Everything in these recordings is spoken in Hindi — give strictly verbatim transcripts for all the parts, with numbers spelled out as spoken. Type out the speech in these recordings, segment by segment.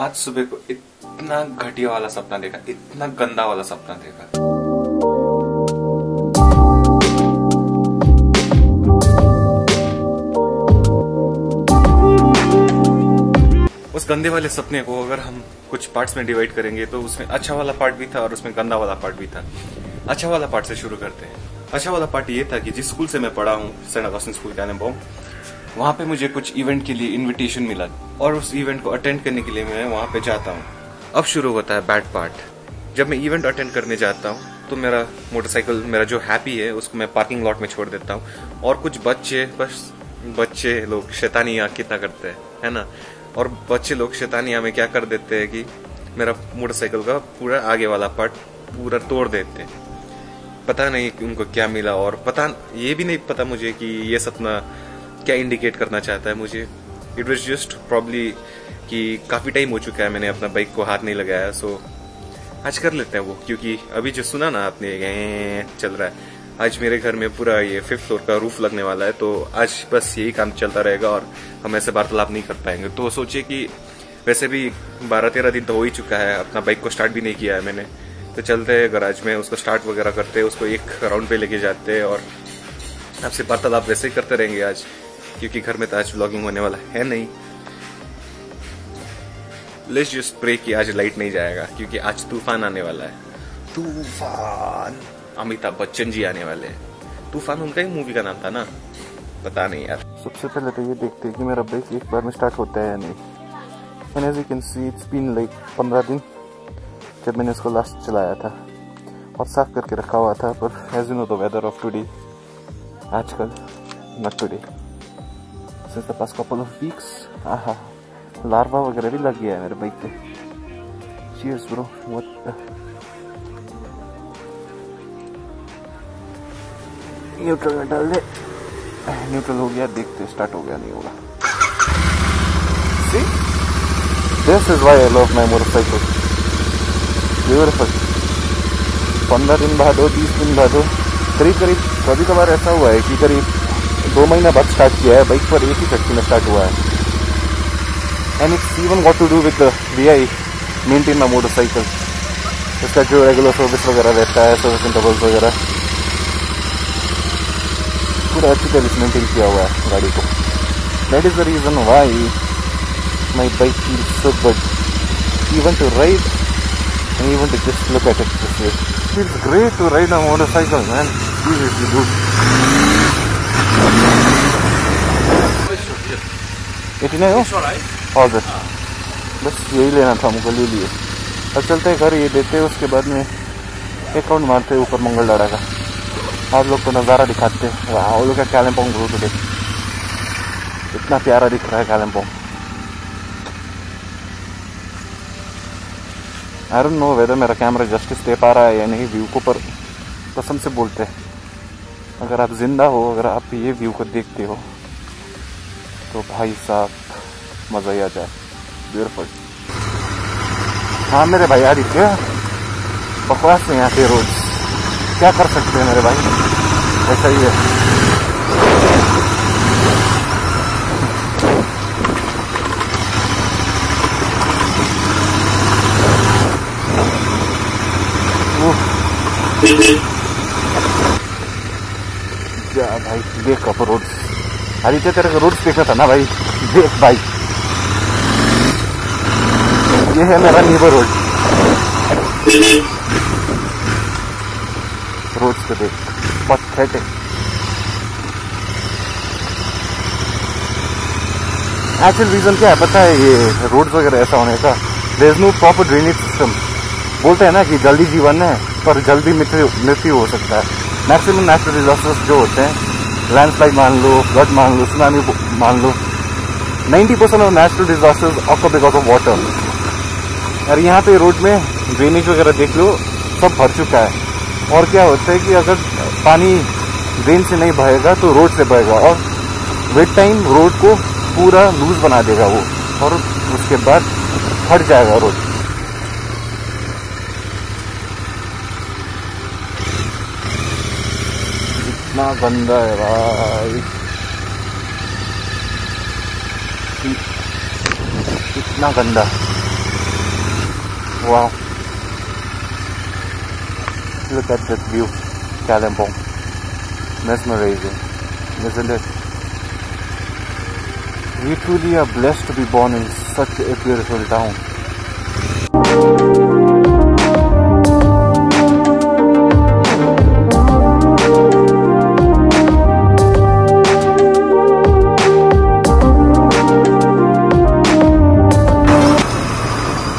आज सुबह को इतना घटिया वाला सपना देखा, इतना गंदा वाला सपना देखा। उस गंदे वाले सपने को अगर हम कुछ पार्ट्स में डिवाइड करेंगे तो उसमें अच्छा वाला पार्ट भी था और उसमें गंदा वाला पार्ट भी था। अच्छा वाला पार्ट से शुरू करते हैं। अच्छा वाला पार्ट ये था कि जिस स्कूल से मैं पढ़ा हूँ, सेंट अगस्टिन स्कूल कालिम्पोंग, वहाँ पे मुझे कुछ इवेंट के लिए इन्विटेशन मिला और उस इवेंट को अटेंड करने के लिए मैं वहाँ पे जाता हूँ। अब शुरू होता है बैड पार्ट। जब मैं इवेंट अटेंड करने जाता हूँ तो मेरा मोटरसाइकिल, मेरा जो हैप्पी है, उसको मैं पार्किंग लॉट में छोड़ देता हूँ और कुछ बच्चे बस बच्चे लोग शैतानियाँ कितना करते हैं, है ना। और बच्चे लोग शैतानियाँ में क्या कर देते हैं कि मेरा मोटरसाइकिल का पूरा आगे वाला पार्ट पूरा तोड़ देते हैं। पता नहीं उनको क्या मिला और पता ये भी नहीं पता मुझे कि ये सपना क्या इंडिकेट करना चाहता है मुझे। इट वॉज जस्ट प्रॉब्ली कि काफ़ी टाइम हो चुका है मैंने अपना बाइक को हाथ नहीं लगाया, सो आज कर लेते हैं वो, क्योंकि अभी जो सुना ना आपने चल रहा है, आज मेरे घर में पूरा ये फिफ्थ फ्लोर का रूफ लगने वाला है, तो आज बस यही काम चलता रहेगा और हम ऐसे वार्तालाप नहीं कर पाएंगे। तो सोचिए कि वैसे भी बारह तेरह दिन तो हो ही चुका है, अपना बाइक को स्टार्ट भी नहीं किया है मैंने, तो चलते हैं गराज में, उसको स्टार्ट वगैरह करते हैं, उसको एक राउंड पे लेके जाते हैं और आपसे वार्तालाप वैसे ही करते रहेंगे आज, क्योंकि घर में तो आज व्लॉगिंग होने वाला है नहीं। लेट्स जस्ट प्रे कि आज लाइट नहीं जाएगा, क्योंकि आज तूफान आने वाला है। तूफान, अमिताभ बच्चन जी आने वाले हैं। तूफान उनका ही मूवी का नाम था ना, पता नहीं यार। सबसे पहले तो ये देखते हैं कि मेरा बाइक एक बार में स्टार्ट होता है या नहीं। And as you can see it's been like पंद्रह दिन जब मैंने इसको लास्ट चलाया था और साफ करके रखा हुआ था, पर as you know the weather of today, आजकल not today, since the past couple of weeks, आहा लार्वा वगैरह भी लग गया है मेरे बाइक पे। Cheers bro. व्हाट न्यूट्रल में डाल दे। न्यूट्रल हो गया, देखते स्टार्ट हो गया नहीं होगा। See? This is why I love my motorcycle. Beautiful. पंद्रह दिन बाद हो, बीस दिन बाद हो, करीब करीब कभी कभार ऐसा हुआ है कि करीब दो महीना बाद स्टार्ट किया है बाइक पर, एक ही चक्की में स्टार्ट हुआ है। And it's even what to do with the way I maintain my motorcycle. इसका जो रेगुलर सर्विस वगैरह रहता है, सर्विस इंटरवल्स वगैरह पूरा अच्छी तरह मेंटेन किया हुआ है गाड़ी को। That is the reason why my bike feels so good even to ride and even to just look at it. Feels great to ride a motorcycle man, seriously good. इतने हो और बस यही लेना था हमको, ले लिए। अब चलते हैं घर, ये देते हैं, उसके बाद में एक राउंड मारते हैं ऊपर मंगल डारा का। आप लोग को नज़ारा दिखाते हैं। वाह, वो लोग का कालिम्पोंग रोड देख, इतना प्यारा दिख रहा है Kalimpong. I don't know whether मेरा कैमरा जस्टिस दे पा रहा है या नहीं व्यू को, पर कसम से बोलते हैं अगर आप जिंदा हो, अगर आप ये व्यू को देखते हो तो भाई साहब मज़ा ही आ जाए। ब्यूटीफुल। हाँ मेरे भाई यार, इतने बकवास में आते रोज, क्या कर सकते हैं मेरे भाई, ऐसा ही है। जा भाई देख अब रोड्स, आदित्य तेरे को रोड्स देखना था ना भाई, देख भाई ये है मेरा नीबर रोड। रोज को देख, पथेटिक। एक्चुअल रीजन क्या है पता है ये रोड वगैरह ऐसा होने का? There is no proper drainage system. बोलते हैं ना कि जल्दी जीवन है पर जल्दी मृत्यु हो सकता है। मैक्सिमम नेचुरल डिजास्टर्स जो होते हैं, लैंडस्लाइड मान लो, फ्लड मान लो, सुनामी मान लो, ninety percent of natural disasters of because of water. और यहाँ पे रोड में ड्रेनेज वगैरह देख लो, सब भर चुका है। और क्या होता है कि अगर पानी ड्रेन से नहीं बहेगा तो रोड से बहेगा और विद टाइम रोड को पूरा लूज बना देगा वो, और उसके बाद फट जाएगा रोड। इतना गंदा है भाई, इतना गंदा। Wow, look at that view, Kalimpong, mesmerizing, isn't it? We truly are blessed to be born in such a beautiful town.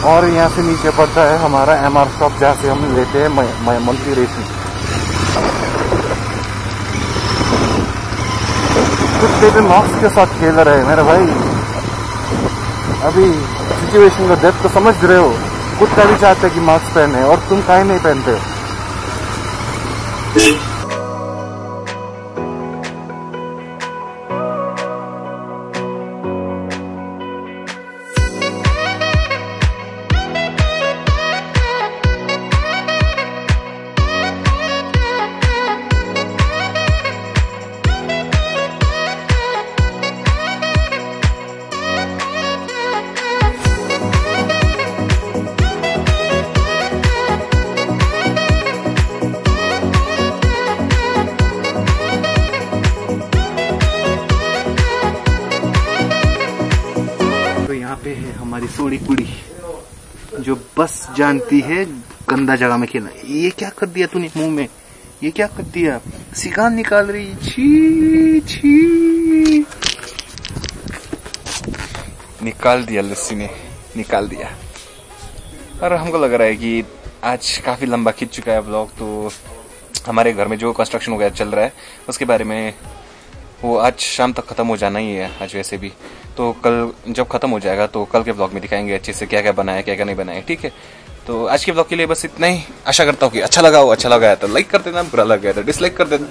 और यहाँ से नीचे पड़ता है हमारा एम आर शॉप, जहाँ से हम लेते हैं मंथली रेशन। कुछ बेटे नॉक्स के साथ खेल रहे हैं मेरे भाई, अभी सिचुएशन का डेप्थ तो समझ रहे हो। खुद का भी चाहते है कि मास्क पहने और तुम काहे नहीं पहनते हो। पे है हमारी सोड़ी कुड़ी जो बस जानती है गंदा जगह में खेलना। ये क्या कर दिया तूने मुंह में, ये क्या कर दिया, सिगान निकाल रही। छी छी, निकाल दिया, लस्सी ने निकाल दिया। और हमको लग रहा है कि आज काफी लंबा खींच चुका है ब्लॉग, तो हमारे घर में जो कंस्ट्रक्शन वगैरह चल रहा है उसके बारे में वो आज शाम तक खत्म हो जाना ही है आज वैसे भी। तो कल जब खत्म हो जाएगा तो कल के ब्लॉग में दिखाएंगे अच्छे से क्या क्या बनाया क्या क्या नहीं बनाया, ठीक है। तो आज के ब्लॉग के लिए बस इतना ही। आशा करता हूँ कि अच्छा लगा हो, अच्छा लगा तो लाइक कर देना, बुरा लग गया तो डिसलाइक कर देना,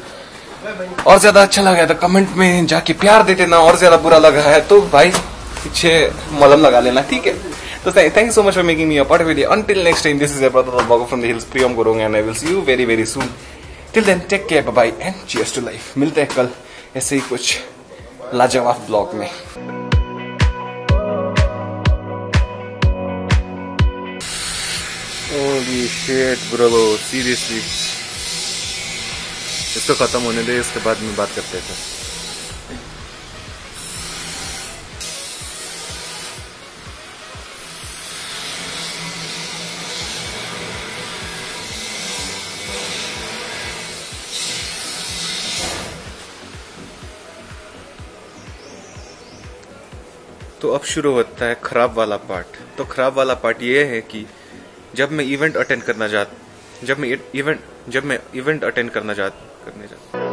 और ज्यादा अच्छा लगा तो कमेंट में जाके प्यार दे देना, और ज्यादा बुरा लगा है तो भाई पीछे मलम लगा लेना, ठीक है। तो thank you so much for making me a part of video. Until next time, this is a brother blogger from the hills, Priyam Gurung, and I will see you very very soon. Till then take care, bye bye and cheers to life. मिलते हैं कल ऐसे ही कुछ लाजवाब ब्लॉग में। Holy shit bro, seriously, इसको खत्म होने दे, इसके बाद में बात करते थे। तो अब शुरू होता है खराब वाला पार्ट। तो खराब वाला पार्ट ये है कि जब मैं इवेंट अटेंड करना जा जब मैं इवेंट जब मैं इवेंट अटेंड करना जा करने जा